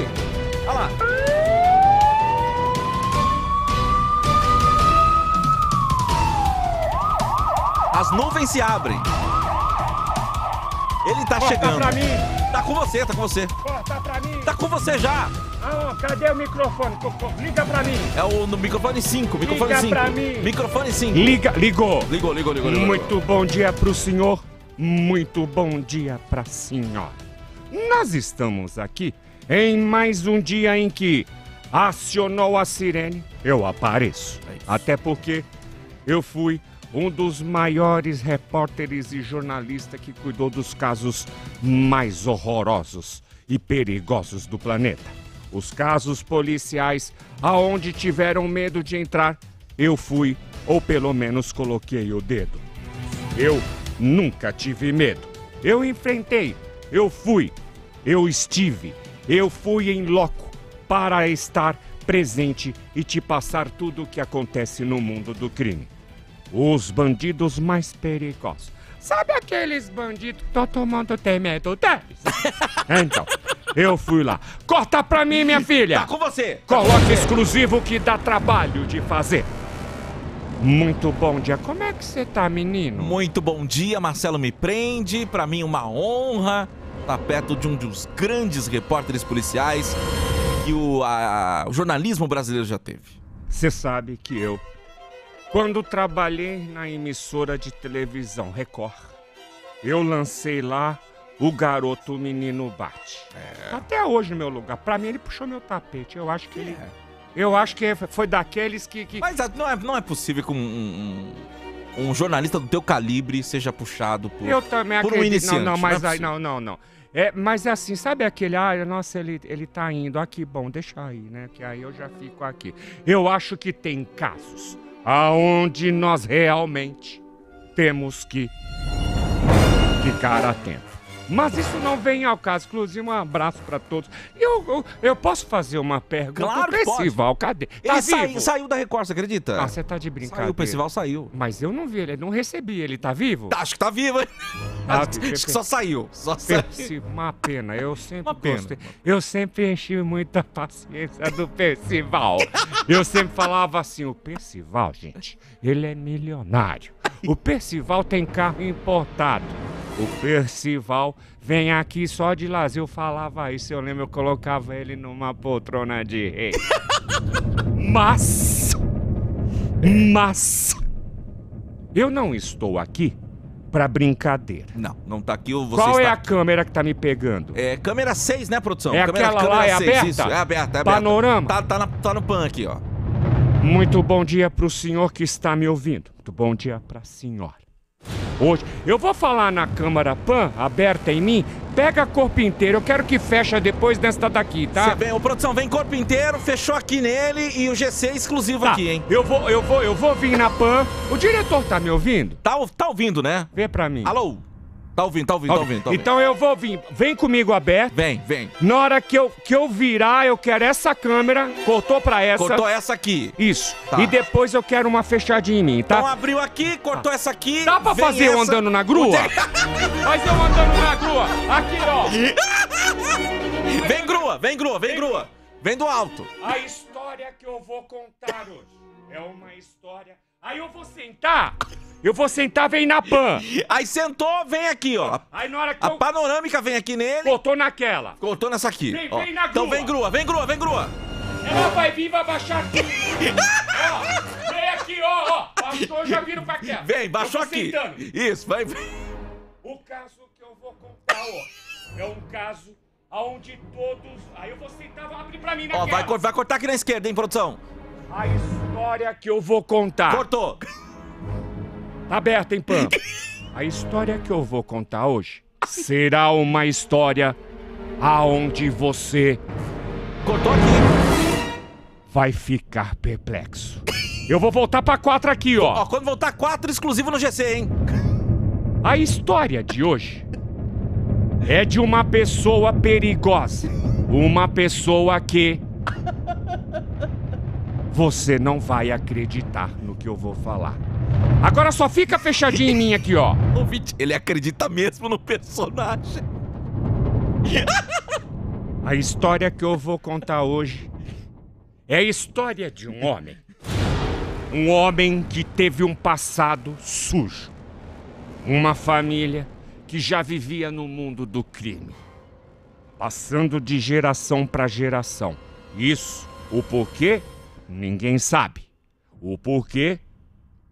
aí. Olha lá. As nuvens se abrem. Ele tá chegando. Pra mim. Tá com você, tá com você. Corta pra mim. Tá com você já. Ah, cadê o microfone? Liga pra mim. É o no microfone 5, microfone 5. Liga pra mim. Microfone 5. Ligou. Muito bom dia pro senhor. Muito bom dia pra senhora. Nós estamos aqui em mais um dia em que acionou a sirene, eu apareço. É até porque eu fui um dos maiores repórteres e jornalista que cuidou dos casos mais horrorosos e perigosos do planeta. Os casos policiais aonde tiveram medo de entrar, eu fui, ou pelo menos coloquei o dedo. Eu nunca tive medo. Eu enfrentei, eu fui, eu estive, eu fui em loco para estar presente e te passar tudo o que acontece no mundo do crime. Os bandidos mais perigosos. Sabe aqueles bandidos que todo mundo tem medo deles? Então, eu fui lá. Corta pra mim, minha filha! Tá com você! Coloca exclusivo que dá trabalho de fazer. Muito bom dia. Como é que você tá, menino? Muito bom dia, Marcelo Me Prende. Pra mim, uma honra estar perto de um dos grandes repórteres policiais que o jornalismo brasileiro já teve. Você sabe que eu... Quando trabalhei na emissora de televisão Record, eu lancei lá o Garoto Menino Bate. É. Até hoje, meu lugar. Pra mim, ele puxou meu tapete. Eu acho que ele... Eu acho que foi daqueles que... Mas não é possível que um jornalista do teu calibre seja puxado por, eu também por um iniciante. Não. É, mas é assim, sabe aquele, ah, nossa, ele tá indo, ah, que bom, deixa aí, né? Que aí eu já fico aqui. Eu acho que tem casos aonde nós realmente temos que ficar atentos. Mas isso não vem ao caso. Inclusive, um abraço pra todos. Eu posso fazer uma pergunta? Claro, Percival, cadê? Tá ele vivo? Saiu da Record, você acredita? Ah, você tá de brincadeira. Saiu, o Percival saiu. Mas eu não vi ele, não recebi. Ele tá vivo? Tá, acho que tá vivo, hein? Tá, acho que só saiu. Uma pena, eu sempre gostei. Eu sempre enchi muita paciência do Percival. Eu sempre falava assim, o Percival, gente, ele é milionário. O Percival tem carro importado. O Percival vem aqui só de lazer. Eu falava isso, eu lembro, eu colocava ele numa poltrona de rei. Mas eu não estou aqui pra brincadeira. Não tá aqui. Qual é a câmera que tá me pegando? É câmera 6, né, produção? É aquela lá, é aberta? Isso, é aberta, é aberta. Panorama? Tá no pan aqui, ó. Muito bom dia pro senhor que está me ouvindo. Muito bom dia pra senhora. Hoje, eu vou falar na câmera pan, aberta em mim, pega corpo inteiro, eu quero que fecha depois desta daqui, tá? Ô produção, vem corpo inteiro, fechou aqui nele e o GC exclusivo tá aqui, hein? Eu vou vir na pan, o diretor tá me ouvindo? Tá ouvindo, né? Vê pra mim. Alô? Tá ouvindo. Então eu vou vir, vem comigo aberto. Vem. Na hora que eu virar, eu quero essa câmera, cortou pra essa. Cortou essa aqui. Isso. Tá. E depois eu quero uma fechadinha em mim, tá? Então abriu aqui, cortou essa aqui. Dá pra fazer eu andando na grua? Mas eu andando na grua. Aqui, ó. Vem grua. Vem do alto. A história que eu vou contar hoje é uma história... Aí eu vou sentar, vem na pan. Aí sentou, vem aqui, ó. Aí na hora que a panorâmica vem aqui nele. Cortou naquela. Cortou nessa aqui. Vem na grua. Então vem grua. Ela vai vir, vai baixar aqui. Ó, vem aqui, ó. Baixou, já viro pra aquela. Vem, baixou aqui. Sentando. Isso, vai. O caso que eu vou contar, ó, é um caso aonde todos... Aí eu vou sentar, vou abrir pra mim naquela. Ó, vai cortar aqui na esquerda, hein, produção. A história que eu vou contar... Cortou! Tá aberta, hein, Pampa? A história que eu vou contar hoje será uma história aonde você... Cortou aqui! Vai ficar perplexo. Eu vou voltar pra 4 aqui, ó. Quando voltar 4, exclusivo no GC, hein? A história de hoje é de uma pessoa perigosa. Uma pessoa que... Você não vai acreditar no que eu vou falar. Agora só fica fechadinho em mim aqui, ó. Ele acredita mesmo no personagem. A história que eu vou contar hoje é a história de um homem. Um homem que teve um passado sujo. Uma família que já vivia no mundo do crime, passando de geração para geração. Isso, o porquê, ninguém sabe. O porquê,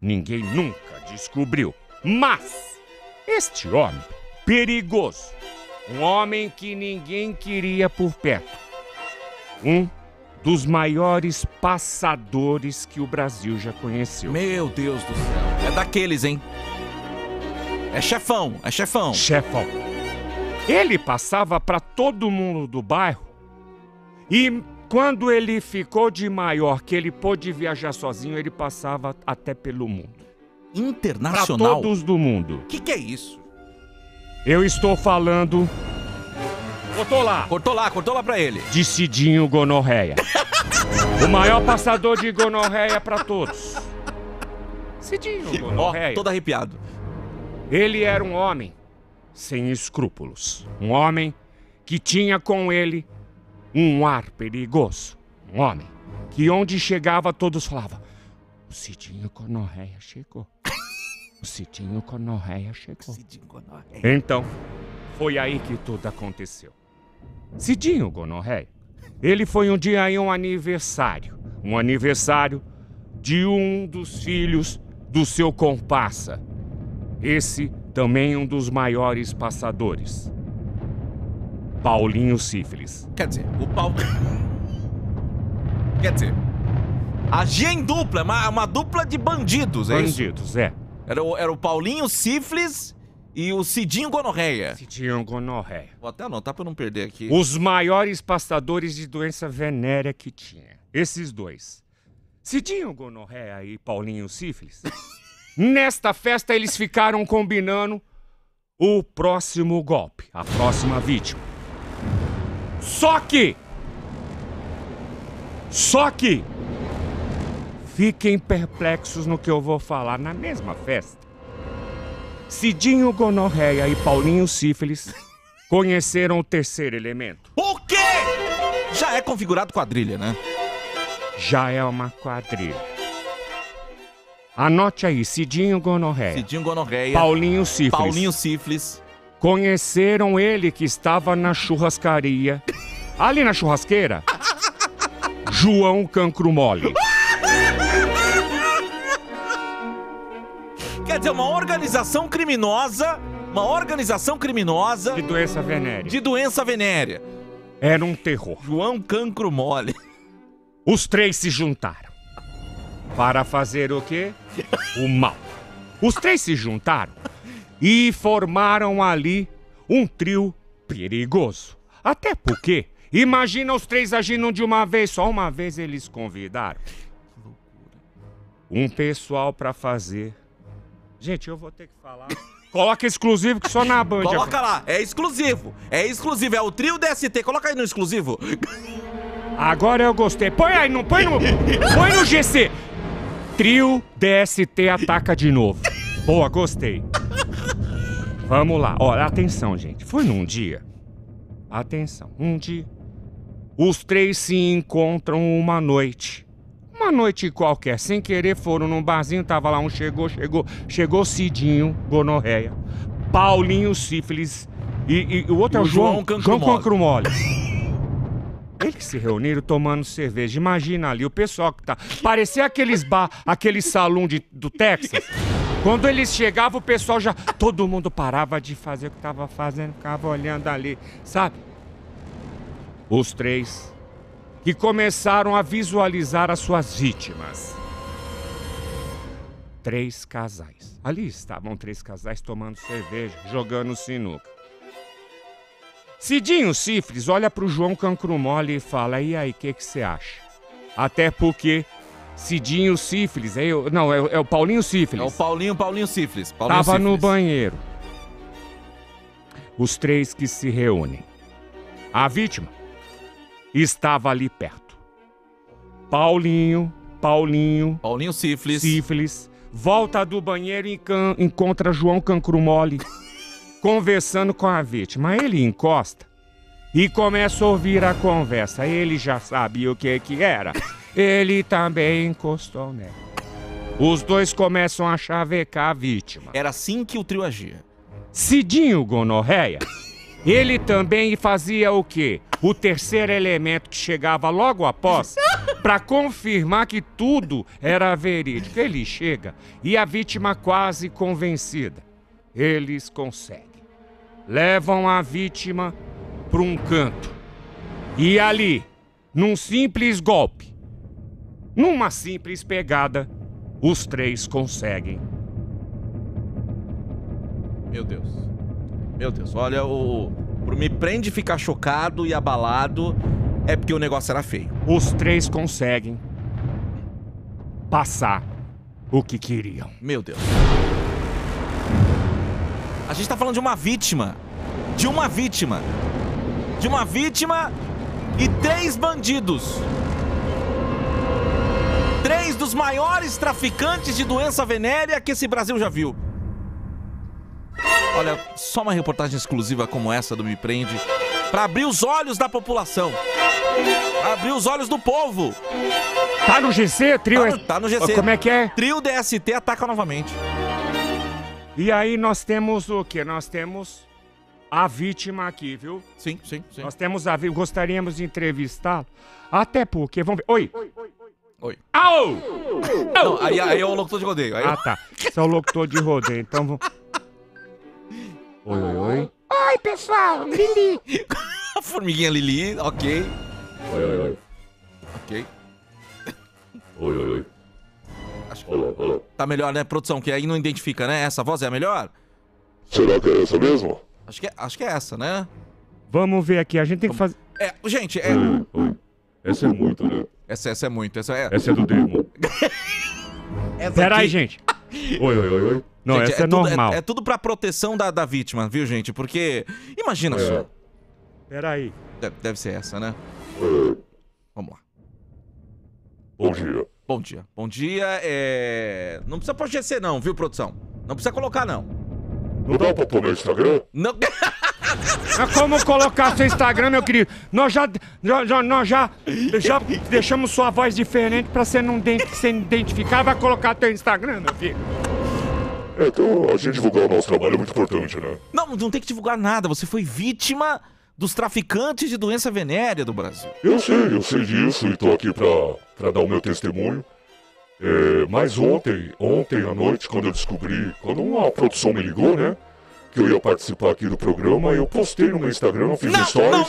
ninguém nunca descobriu. Mas este homem perigoso, um homem que ninguém queria por perto, um dos maiores passadores que o Brasil já conheceu. Meu Deus do céu, é daqueles, hein? É chefão, é chefão. Chefão. Ele passava para todo mundo do bairro e quando ele ficou de maior, que ele pôde viajar sozinho, ele passava até pelo mundo. Internacional? Para todos do mundo. Que é isso? Eu estou falando... Cortou lá. Cortou lá pra ele. De Cidinho gonorreia. O maior passador de gonorreia pra todos. Cidinho gonorreia. Ó, todo arrepiado. Ele era um homem sem escrúpulos. Um homem que tinha com ele um ar perigoso. Um homem que onde chegava todos falavam: o Cidinho gonorreia chegou. O Cidinho gonorreia chegou. Cidinho gonorreia. Então, foi aí que tudo aconteceu. Cidinho gonorreia, ele foi um dia em um aniversário. Um aniversário de um dos filhos do seu comparsa. Esse também um dos maiores passadores. Paulinho Sífilis. Quer dizer, o Paulinho... Quer dizer, a gem dupla, uma dupla de bandidos, é isso? Bandidos, é. Era o Paulinho Sífilis... E o Cidinho gonorreia. Cidinho gonorreia. Vou até anotar pra não perder aqui. Os maiores passadores de doença venérea que tinha. Esses dois. Cidinho gonorreia e Paulinho Sífilis. Nesta festa eles ficaram combinando o próximo golpe. A próxima vítima. Só que... Fiquem perplexos no que eu vou falar na mesma festa. Cidinho gonorreia e Paulinho Sífilis conheceram o terceiro elemento. O quê? Já é configurado quadrilha, né? Já é uma quadrilha. Anote aí, Cidinho gonorreia. Cidinho gonorreia. Paulinho Sífilis. Paulinho Sífilis. Conheceram ele que estava na churrascaria. Ali na churrasqueira. João Cancro Mole. Quer dizer, uma organização criminosa... De doença venérea. Era um terror. João Cancro Mole. Os três se juntaram. Para fazer o quê? O mal. Os três se juntaram e formaram ali um trio perigoso. Até porque, imagina os três agindo de uma vez, só uma vez eles convidaram. Que loucura. Um pessoal para fazer... Gente, eu vou ter que falar. Coloca exclusivo que só na Band. Coloca lá, é exclusivo. É exclusivo, é o trio DST. Coloca aí no exclusivo. Agora eu gostei. Põe aí, não põe no. Põe no GC. Trio DST ataca de novo. Boa, gostei. Vamos lá. Olha, atenção, gente. Foi num dia. Atenção, um dia. Os três se encontram uma noite. Uma noite qualquer, sem querer, foram num barzinho, tava lá um, chegou Cidinho gonorreia, Paulinho Sífilis e o outro é o João Cancro Mole. Eles se reuniram tomando cerveja. Imagina ali, o pessoal que tá... Parecia aqueles bar, aquele salão do Texas. Quando eles chegavam, o pessoal já... Todo mundo parava de fazer o que tava fazendo, ficava olhando ali, sabe? Os três... E começaram a visualizar as suas vítimas. Três casais. Ali estavam três casais tomando cerveja, jogando sinuca. Cidinho Sífilis olha pro João Cancro Mole e fala: e aí, o que você acha? Até porque Cidinho Sífilis, é o Paulinho Sífilis. É o Paulinho Sífilis. Paulinho tava Sífilis. No banheiro. Os três que se reúnem. A vítima estava ali perto. Paulinho Sífilis volta do banheiro e encontra João Cancro Mole conversando com a vítima. Ele encosta e começa a ouvir a conversa. Ele já sabia o que que era. Ele também encostou nela. Os dois começam a chavecar a vítima. Era assim que o trio agia. Cidinho Gonorreia, ele também fazia o quê? O terceiro elemento que chegava logo após, para confirmar que tudo era verídico. Ele chega e a vítima quase convencida. Eles conseguem. Levam a vítima para um canto. E ali, num simples golpe, numa simples pegada, os três conseguem. Meu Deus. Meu Deus, olha, pro Me Prende ficar chocado e abalado é porque o negócio era feio. Os três conseguem passar o que queriam. Meu Deus. A gente tá falando de uma vítima. De uma vítima. De uma vítima e 3 bandidos. 3 dos maiores traficantes de doença venérea que esse Brasil já viu. Olha, só uma reportagem exclusiva como essa do Me Prende pra abrir os olhos da população, abrir os olhos do povo. Tá no GC, trio... Tá no GC. Como é que é? Trio DST ataca novamente. E aí nós temos o quê? Nós temos a vítima aqui, viu? Sim, sim, sim. Nós temos a vítima, gostaríamos de entrevistá-lo. Até porque, vamos ver... Oi. Au! Não, aí é o locutor de rodeio. Ah, tá. Esse é o locutor de rodeio, então vamos... Oi. Oi, pessoal, Lili. A formiguinha Lili, ok. Oi. Ok. Oi. Acho que olá. Tá melhor, né, produção? Que aí não identifica, né? Essa voz é a melhor? Será que é essa mesmo? Acho que é essa, né? Vamos ver aqui, a gente tem que fazer... Oi. Essa é muito, né? Essa é muito. Essa é do demo. Peraí, aqui... gente. Oi. Não, gente, essa é normal. É tudo pra proteção da vítima, viu, gente? Porque, imagina só. Peraí. Deve ser essa, né? Vamos lá. Bom dia. Bom dia é... Não precisa pôr GC não, viu, produção? Não precisa colocar, não. Não dá pra pôr meu Instagram? Não. Mas como colocar seu Instagram, meu querido? Nós já deixamos sua voz diferente pra você não se identificar. Vai colocar teu Instagram, meu filho? Então, a gente divulgar o nosso trabalho é muito importante, né? Não tem que divulgar nada. Você foi vítima dos traficantes de doença venérea do Brasil. Eu sei disso e tô aqui pra dar o meu testemunho. Mas ontem à noite, quando eu descobri... Quando uma produção me ligou, né? Que eu ia participar aqui do programa, eu postei no meu Instagram, fiz stories... Não.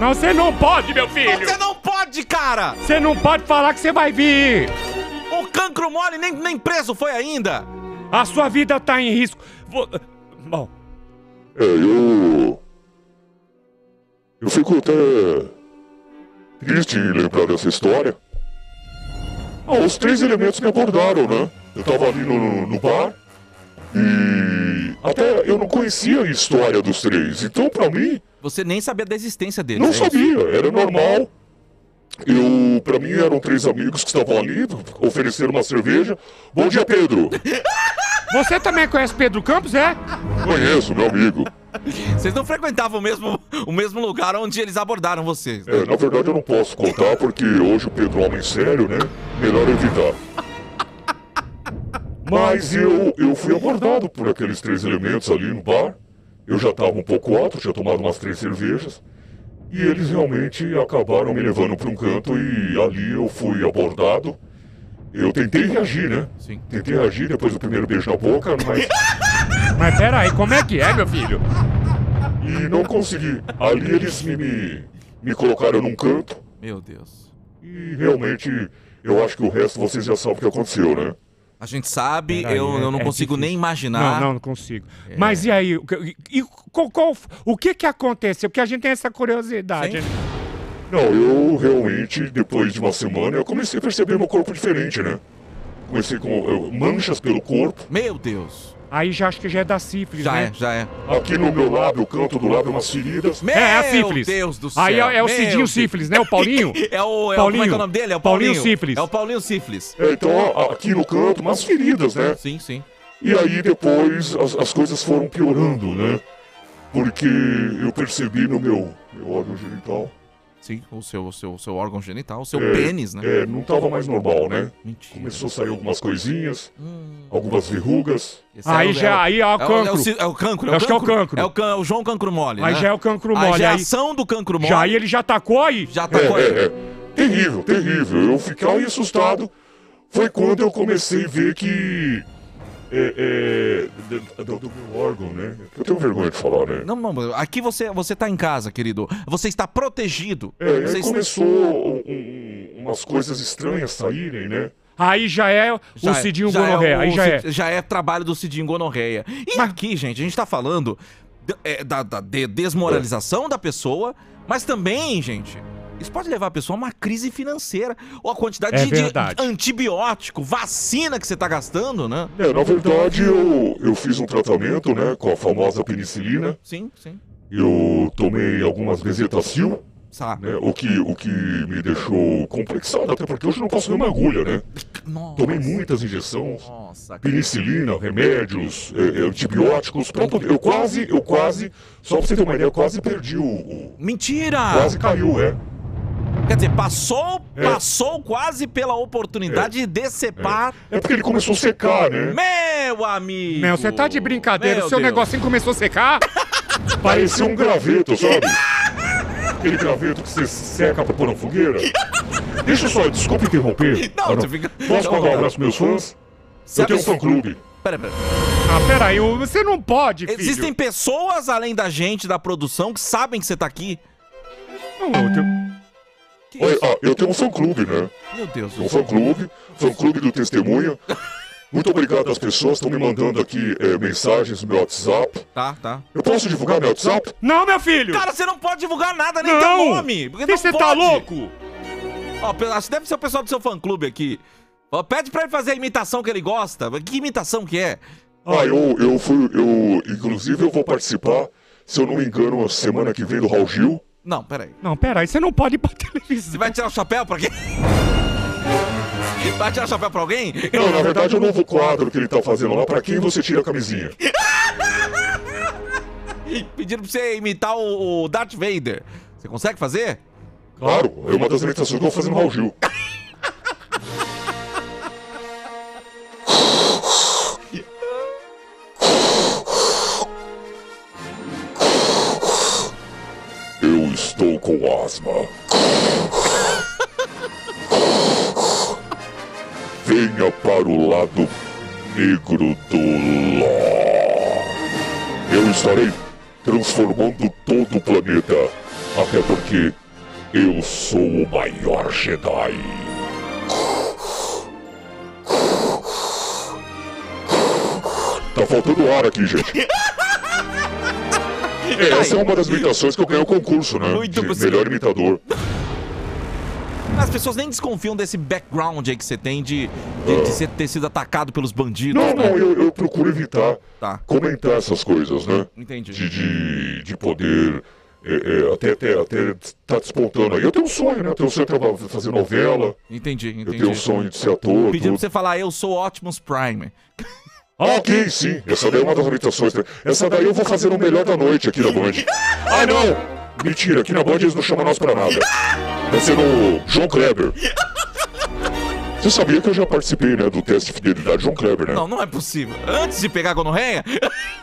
Não, você não pode, meu filho! Você não pode, cara! Você não pode falar que você vai vir! O cancro mole nem preso foi ainda! A sua vida tá em risco. Bom. Eu fico até triste em lembrar dessa história. Os 3 elementos me abordaram, né? Eu tava ali no bar e até eu não conhecia a história dos 3. Então, pra mim... Você nem sabia da existência deles. Não sabia, era normal. Pra mim, eram 3 amigos que estavam ali, ofereceram uma cerveja. Bom dia, Pedro! Você também conhece Pedro Campos, é? Conheço, meu amigo. Vocês não frequentavam o mesmo lugar onde eles abordaram vocês, né? Na verdade, eu não posso contar, porque hoje o Pedro é um homem sério, né? Melhor evitar. Mas eu fui abordado por aqueles 3 elementos ali no bar. Eu já tava um pouco alto, tinha tomado umas 3 cervejas. E eles realmente acabaram me levando para um canto e ali eu fui abordado. Eu tentei reagir, né? Sim. Tentei reagir depois do primeiro beijo na boca, mas... Mas peraí, como é que é, meu filho? E não consegui. Ali eles me colocaram num canto. Meu Deus. E realmente, eu acho que o resto vocês já sabem o que aconteceu, né? A gente sabe, eu não consigo difícil. Nem imaginar. Não consigo. Mas e aí? O que aconteceu? Porque a gente tem essa curiosidade. Sim. Não, eu realmente, depois de uma semana, eu comecei a perceber meu corpo diferente, né? Comecei com manchas pelo corpo. Meu Deus! Aí já acho que já é da sífilis, né? Já é. Aqui no meu lábio, o canto do lábio, umas feridas. É a sífilis. Meu Deus do céu. Aí é o Cidinho sífilis, né? O Paulinho? Paulinho. Como é que é o nome dele? É o Paulinho. Paulinho sífilis. É o Paulinho sífilis. Então, aqui no canto, umas feridas, né? Sim. E aí depois as coisas foram piorando, né? porque eu percebi no meu órgão genital. Sim, o seu órgão genital, o seu pênis, né? É, não tava mais normal, né? Mentira. Começou a sair algumas coisinhas, algumas verrugas. Aí já, aí é o cancro. É o cancro, acho que é o cancro. É o João Cancro Mole, né? Aí já é o cancro mole. A geração do cancro mole. Já aí ele já atacou aí? Já atacou aí. Terrível, terrível. Eu fiquei assustado. Foi quando eu comecei a ver que... do meu órgão, né? Eu tenho vergonha de falar, né? Não, não, aqui você tá em casa, querido. Você está protegido. Aí começou umas coisas estranhas saírem, né? Aí já é o Cidinho Gonorreia. Já é trabalho do Cidinho Gonorreia. E aqui, gente, a gente tá falando da desmoralização da pessoa, mas também, gente... Isso pode levar a pessoa a uma crise financeira. Ou a quantidade de antibiótico, vacina que você tá gastando, né? Na verdade, eu fiz um tratamento, né? Com a famosa penicilina. Sim, sim. Eu tomei algumas Bezetacil, né, o que me deixou complexado, até porque hoje eu não posso ver uma agulha, né? Nossa. Tomei muitas injeções. Nossa, penicilina, remédios, antibióticos. Eu quase, só pra você ter uma ideia, eu quase perdi o... Mentira! Quase caiu, Quer dizer, passou quase pela oportunidade de decepar... É porque ele começou a secar, né? Meu amigo! Meu, você tá de brincadeira, o seu negocinho começou a secar? Parecia um graveto, sabe? Aquele graveto que você seca pra pôr na fogueira. Deixa eu só, desculpa interromper. Não, você fica... Posso mandar um abraço pros meus fãs? Eu tenho um fã-clube. Pera. Ah, peraí, você não pode, filho. Existem pessoas além da gente, da produção, que sabem que você tá aqui. Não, eu tenho... eu tenho um fã-clube, né? Meu Deus. Um fã-clube do Testemunha. Muito obrigado às pessoas, estão me mandando aqui mensagens no meu WhatsApp. Tá. Eu posso divulgar meu WhatsApp? Não, meu filho! Cara, você não pode divulgar nada, nem teu nome! Por que você tá louco? Ó, deve ser o pessoal do seu fã-clube aqui. Ó, pede pra ele fazer a imitação que ele gosta. Que imitação que é? Ó. Inclusive, eu vou participar, se eu não me engano, a semana que vem do Raul Gil. Não, peraí, você não pode ir pra televisão. Você vai tirar o chapéu pra quem? Vai tirar o chapéu pra alguém? Não, na verdade é o novo quadro que ele tá fazendo lá, pra quem você tira a camisinha. Pediram pra você imitar o Darth Vader. Você consegue fazer? Claro, é uma das imitações que eu vou fazer no Raul Gil. Estou com asma. Venha para o lado negro do Ló. Eu estarei transformando todo o planeta. Até porque eu sou o maior Jedi. Tá faltando ar aqui, gente. Essa é uma das imitações que eu ganhei o concurso, né? De melhor imitador. As pessoas nem desconfiam desse background aí que você tem de ter sido atacado pelos bandidos. Não, né? eu procuro evitar comentar essas coisas, né? Entendi. De poder... até tá despontando aí. Eu tenho um sonho, né? Eu tenho um sonho de fazer novela. Entendi. Eu tenho um sonho de ser ator. Pedindo pra você falar, eu sou Optimus Prime. Ok, sim. Essa daí é uma das imitações. Essa daí eu vou fazer o melhor da noite aqui na Band. Ah, não! Mentira, aqui na Band eles não chamam nós pra nada. Vai ser no João Kleber. Você sabia que eu já participei, né, do teste de fidelidade de João Kleber, né? Não, não é possível. Antes de pegar a gonorreia?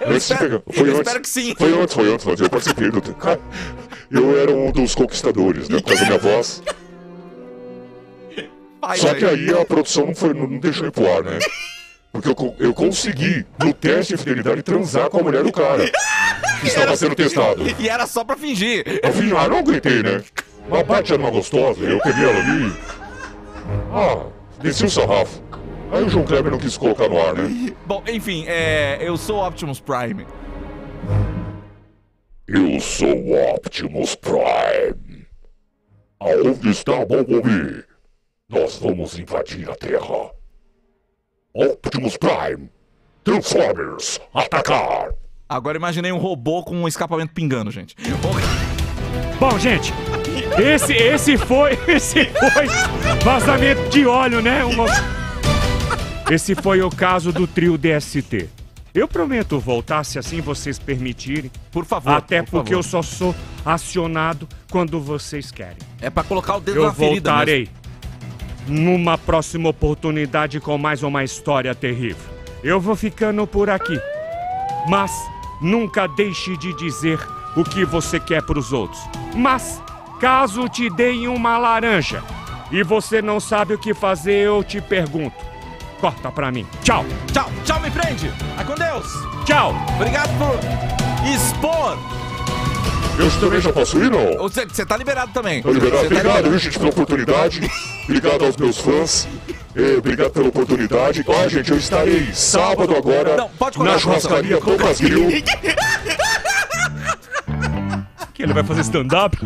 Eu espero que sim. Foi antes. Eu participei do teste. Eu era um dos conquistadores, né, por causa da minha voz. Só que aí a produção não deixou ir pro ar, né? Porque eu consegui, no teste de fidelidade, transar com a mulher do cara que estava sendo testado. E era só pra fingir. Eu não gritei, né? Uma parte era uma gostosa, eu peguei ela ali. Desci o sarrafo. Aí o João Kleber não quis colocar no ar, né? Bom, enfim, eu sou Optimus Prime. Eu sou Optimus Prime. Aonde está a Bumblebee? Nós vamos invadir a Terra. Optimus Prime, Transformers, atacar! Agora imaginei um robô com um escapamento pingando, gente. Bom, gente, esse foi vazamento de óleo, né? Esse foi o caso do trio DST. Eu prometo voltar, se assim vocês permitirem. Por favor. Até por porque favor. Eu só sou acionado quando vocês querem. É pra colocar o dedo na ferida. Eu voltarei numa próxima oportunidade com mais uma história terrível. Eu vou ficando por aqui. Mas nunca deixe de dizer o que você quer pros outros. Mas caso te deem uma laranja e você não sabe o que fazer, eu te pergunto. Corta pra mim. Tchau. Tchau. Tchau, me prende. Vai com Deus. Tchau. Obrigado por expor. Eu também já posso ir, não? Você tá liberado também. Tá liberado. Obrigado, viu, gente, pela oportunidade. Obrigado aos meus fãs. Obrigado pela oportunidade. Ó, gente, eu estarei sábado agora na churrascaria Thomas Grill. Que ele vai fazer stand-up?